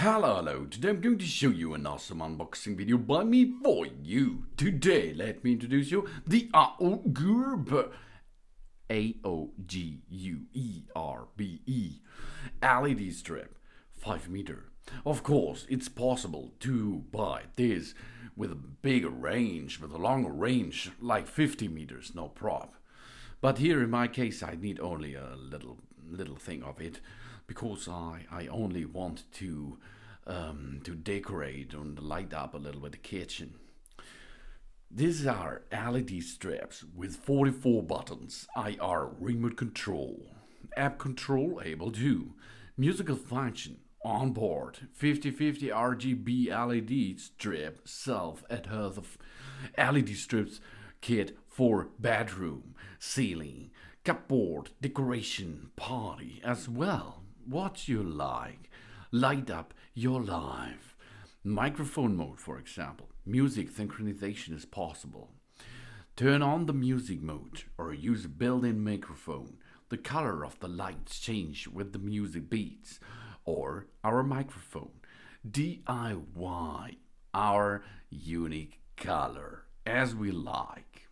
Hello, today I'm going to show you an awesome unboxing video by me for you. Today, let me introduce you the Aoguerbe, A-O-G-U-E-R-B-E, LED strip, 5 meter. Of course, it's possible to buy this with a bigger range, with a longer range, like 50 meters, no prop. But here in my case, I need only a little thing of it, because I only want to decorate and light up a little bit the kitchen. These are LED strips with 44 buttons, IR remote control, app control able to, musical function on board, 5050 RGB LED strip, self-adhesive LED strips kit for bedroom, ceiling, cupboard, decoration, party as well. What you like, light up your life. Microphone mode, for example, music synchronization is possible. Turn on the music mode or use a built-in microphone. The color of the lights change with the music beats or our microphone. DIY, our unique color as we like.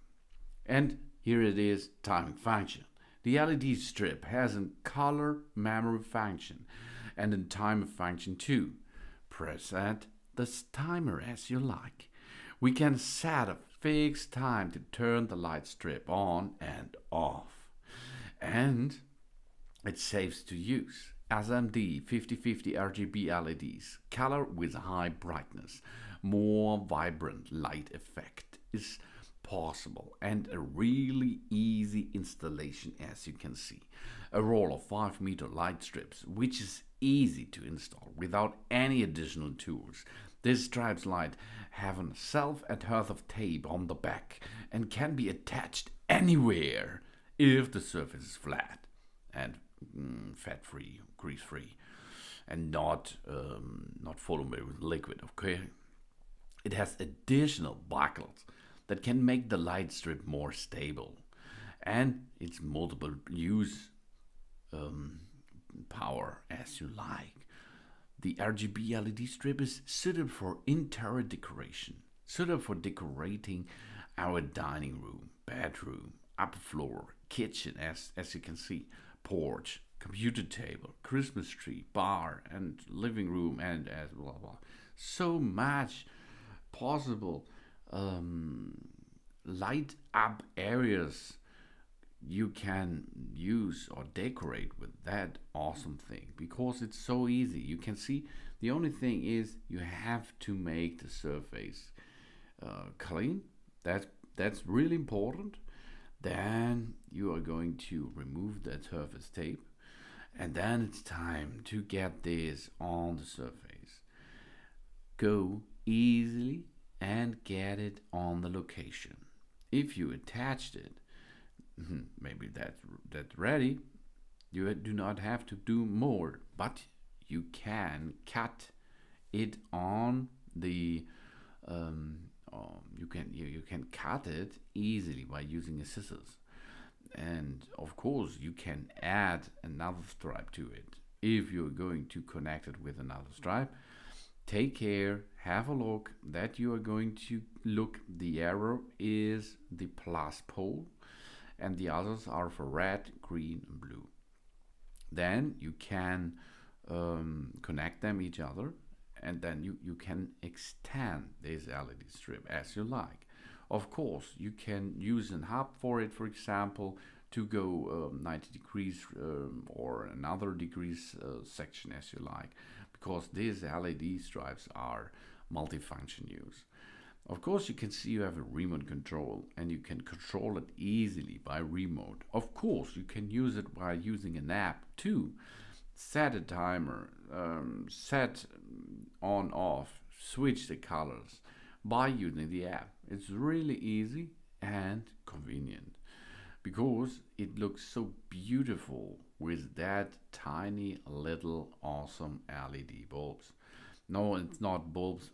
And here it is, timing function. The LED strip has a color memory function and a timer function too. Preset the timer as you like. We can set a fixed time to turn the light strip on and off. And it saves to use. SMD 5050 RGB LEDs, color with high brightness, more vibrant light effect is possible and a really easy installation, as you can see. A roll of 5-meter light strips, which is easy to install without any additional tools. These strips light have a self-adhesive tape on the back and can be attached anywhere if the surface is flat and fat-free, grease-free, and not full with liquid. Okay, it has additional buckles that can make the light strip more stable, and it's multiple use power as you like. The RGB LED strip is suitable for interior decoration, suitable for decorating our dining room, bedroom, upper floor, kitchen, as you can see, porch, computer table, Christmas tree, bar, and living room, and as blah blah. So much possible. Light up areas you can use or decorate with that awesome thing, because it's so easy. You can see the only thing is you have to make the surface clean. That's really important. Then you are going to remove that surface tape, and then it's time to get this on the surface. Go easily and get it on the location. If you attached it, maybe that's ready. You do not have to do more, but you can cut it on the you can cut it easily by using a scissors, and of course you can add another stripe to it if you're going to connect it with another stripe. Take care, have a look that you are going to look. The arrow is the plus pole and the others are for red, green and blue. Then you can connect them each other, and then you can extend this LED strip as you like. Of course you can use a hub for it, for example, to go 90 degrees or another degrees section as you like, because these LED stripes are multifunction use. Of course you can see you have a remote control and you can control it easily by remote. Of course you can use it by using an app too. Set a timer, set on off, switch the colors by using the app. It's really easy and convenient, because it looks so beautiful with that tiny little awesome LED bulbs. No, it's not bulbs.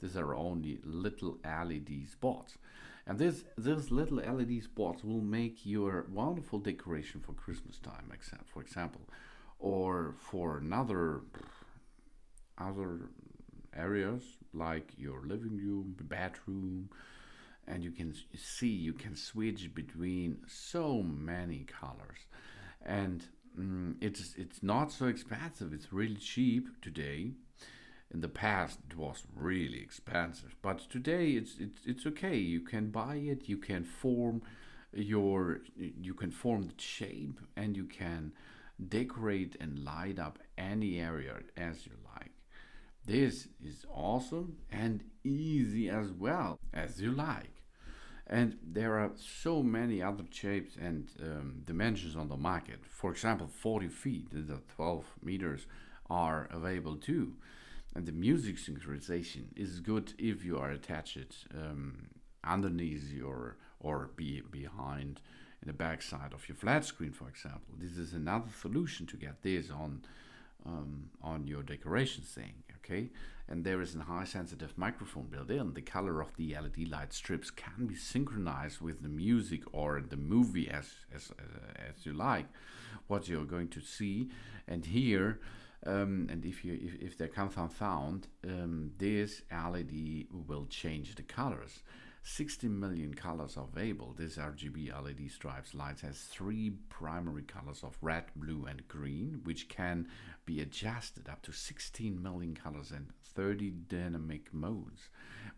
These are only little LED spots, and these little LED spots will make your wonderful decoration for Christmas time, for example, or for another other areas like your living room, bedroom, and you can see you can switch between so many colors, and it's not so expensive. It's really cheap today. In the past it was really expensive, but today it's okay. You can buy it, you can form your, you can form the shape, and you can decorate and light up any area as you like. This is awesome and easy as well as you like. And there are so many other shapes and dimensions on the market. For example, 40 feet, the 12 meters are available too. And the music synchronization is good if you are attached underneath your or behind in the backside of your flat screen, for example. This is another solution to get this on your decoration thing, okay? And there is a high sensitive microphone built in. The color of the LED light strips can be synchronized with the music or the movie as you like, what you're going to see and hear. And if there comes some sound, this LED will change the colors. 60 million colors are available. This RGB LED stripes lights has three primary colors of red, blue and green, which can be adjusted up to 16 million colors and 30 dynamic modes.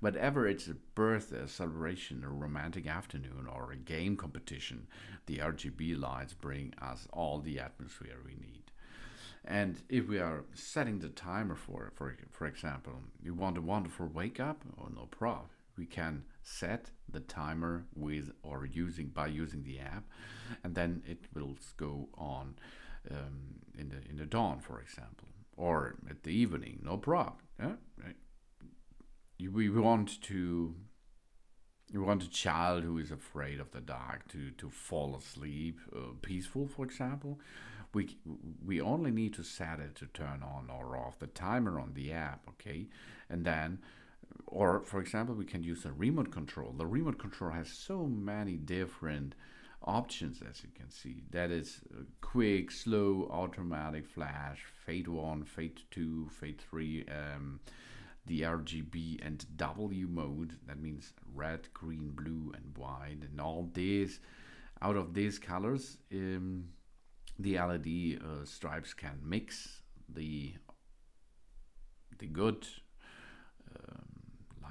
Whether it's a birthday, a celebration, a romantic afternoon or a game competition, the RGB lights bring us all the atmosphere we need. And if we are setting the timer for example, you want a wonderful wake up, or no problem. We can set the timer with or using the app, and then it will go on in the dawn, for example, or at the evening, no problem. You want a child who is afraid of the dark to fall asleep peaceful, for example. We only need to set it to turn on or off the timer on the app, okay? And then, or for example, we can use a remote control. The remote control has so many different options, as you can see. That is quick, slow, automatic, flash, fade 1, fade 2, fade 3, the RGB and W mode. That means red, green, blue and white, and all these, out of these colors, the LED stripes can mix the good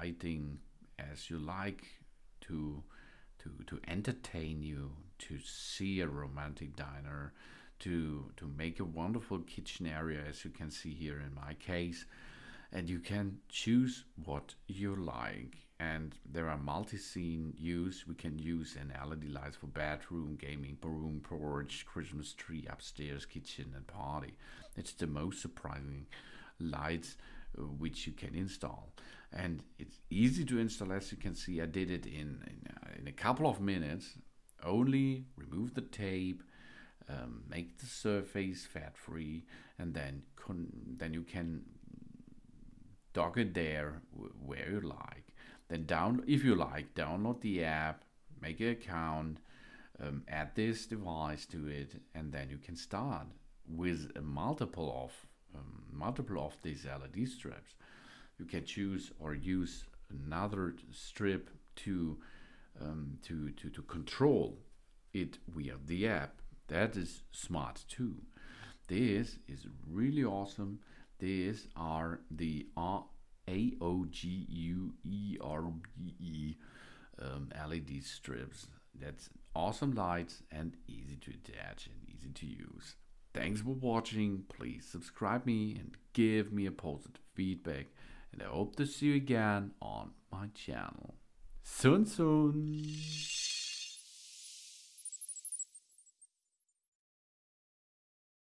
lighting as you like to entertain you, to see a romantic diner, to make a wonderful kitchen area, as you can see here in my case. And you can choose what you like. And there are multi-scene use. We can use an LED lights for bedroom, gaming room, porch, Christmas tree, upstairs, kitchen and party. It's the most surprising lights which you can install. And it's easy to install, as you can see. I did it in a couple of minutes. Only remove the tape, make the surface fat-free, and then you can dock it there where you like. Then download the app, make an account, add this device to it, and then you can start with a multiple of these LED strips. You can choose or use another strip to control it via the app. That is smart too. This is really awesome. These are the Aoguerbe LED strips. That's awesome lights and easy to attach and easy to use. Thanks for watching. Please subscribe me and give me a positive feedback. And I hope to see you again on my channel. Soon.